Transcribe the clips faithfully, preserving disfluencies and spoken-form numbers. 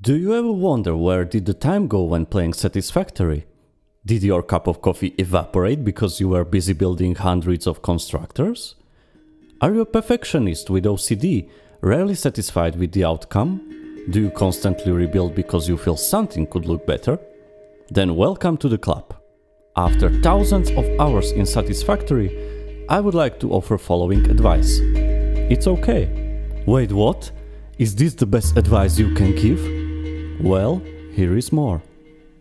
Do you ever wonder where did the time go when playing Satisfactory? Did your cup of coffee evaporate because you were busy building hundreds of constructors? Are you a perfectionist with O C D, rarely satisfied with the outcome? Do you constantly rebuild because you feel something could look better? Then welcome to the club. After thousands of hours in Satisfactory, I would like to offer following advice. It's okay. Wait, what? Is this the best advice you can give? Well, here is more.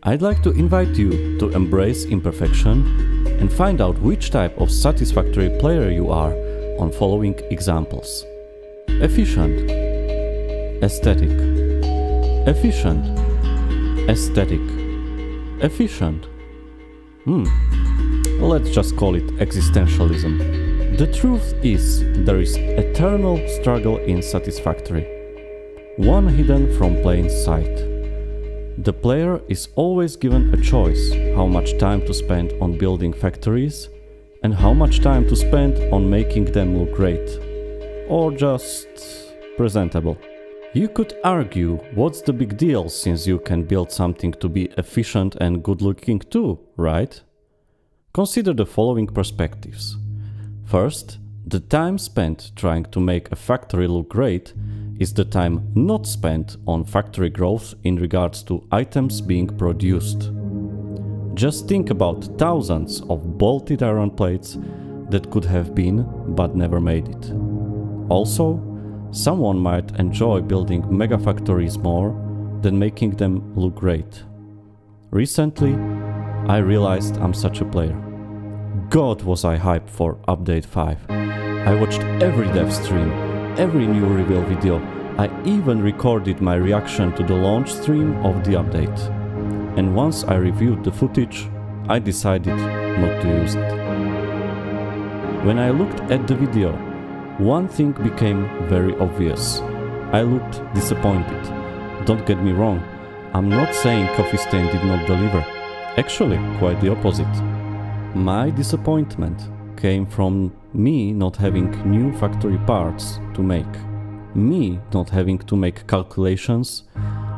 I'd like to invite you to embrace imperfection and find out which type of satisfactory player you are on following examples. Efficient, aesthetic, efficient, aesthetic, efficient. Hmm, let's just call it existentialism. The truth is, there is eternal struggle in Satisfactory. One hidden from plain sight. The player is always given a choice how much time to spend on building factories and how much time to spend on making them look great or just presentable. You could argue, what's the big deal since you can build something to be efficient and good-looking too, right? Consider the following perspectives. First, the time spent trying to make a factory look great is the time not spent on factory growth in regards to items being produced. Just think about thousands of bolted iron plates that could have been but never made it. Also, someone might enjoy building mega factories more than making them look great. Recently, I realized I'm such a player. God, was I hyped for update five. I watched every dev stream, every new reveal video, I even recorded my reaction to the launch stream of the update. And once I reviewed the footage, I decided not to use it. When I looked at the video, one thing became very obvious. I looked disappointed. Don't get me wrong, I'm not saying Coffee Stain did not deliver. Actually, quite the opposite. My disappointment came from me not having new factory parts to make, me not having to make calculations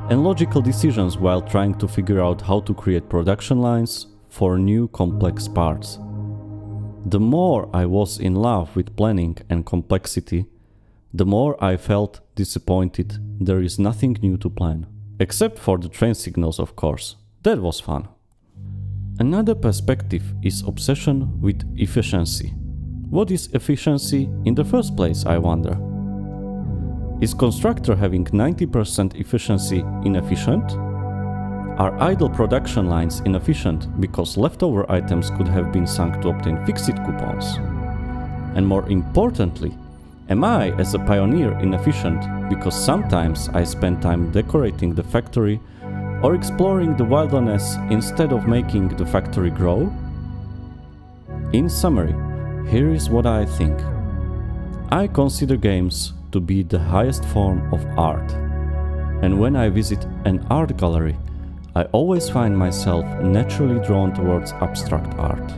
and logical decisions while trying to figure out how to create production lines for new complex parts. The more I was in love with planning and complexity, the more I felt disappointed there is nothing new to plan. Except for the train signals, of course. That was fun. Another perspective is obsession with efficiency. What is efficiency in the first place, I wonder? Is constructor having ninety percent efficiency inefficient? Are idle production lines inefficient because leftover items could have been sunk to obtain fix-it coupons? And more importantly, am I as a pioneer inefficient because sometimes I spend time decorating the factory or exploring the wilderness instead of making the factory grow? In summary, here is what I think. I consider games to be the highest form of art. And when I visit an art gallery, I always find myself naturally drawn towards abstract art.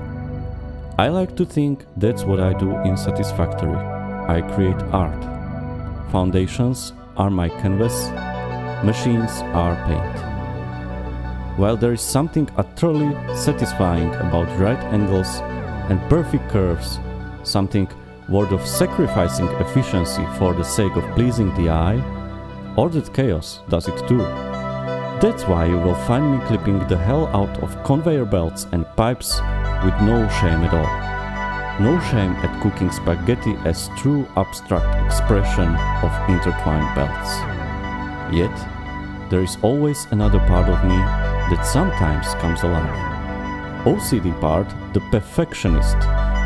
I like to think that's what I do in Satisfactory. I create art. Foundations are my canvas, machines are paint. While there is something utterly satisfying about right angles and perfect curves, something worth of sacrificing efficiency for the sake of pleasing the eye, ordered chaos does it too. That's why you will find me clipping the hell out of conveyor belts and pipes with no shame at all. No shame at cooking spaghetti as true abstract expression of intertwined belts. Yet, there is always another part of me that sometimes comes alive. O C D part, the perfectionist,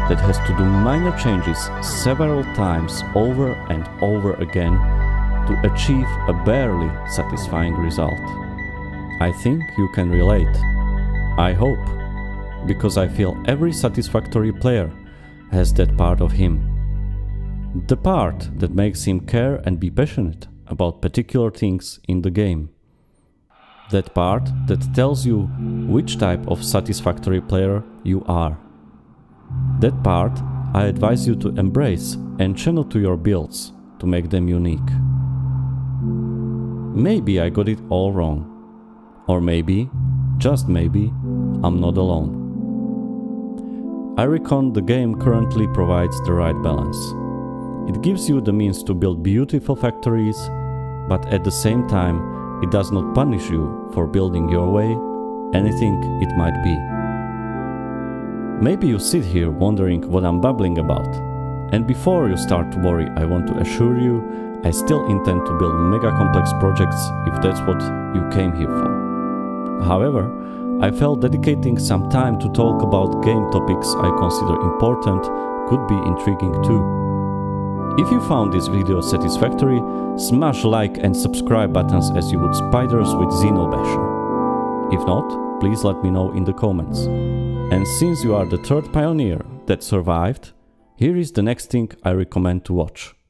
that has to do minor changes several times over and over again to achieve a barely satisfying result. I think you can relate. I hope, because I feel every satisfactory player has that part of him. The part that makes him care and be passionate about particular things in the game. That part that tells you which type of satisfactory player you are. That part I advise you to embrace and channel to your builds to make them unique. Maybe I got it all wrong. Or maybe, just maybe, I'm not alone. I reckon the game currently provides the right balance. It gives you the means to build beautiful factories, but at the same time it does not punish you for building your way, anything it might be. Maybe you sit here wondering what I'm babbling about, and before you start to worry, I want to assure you I still intend to build mega complex projects if that's what you came here for. However, I felt dedicating some time to talk about game topics I consider important could be intriguing too. If you found this video satisfactory, smash like and subscribe buttons as you would spiders with Xenobasher. If not, please let me know in the comments. And since you are the third pioneer that survived, here is the next thing I recommend to watch.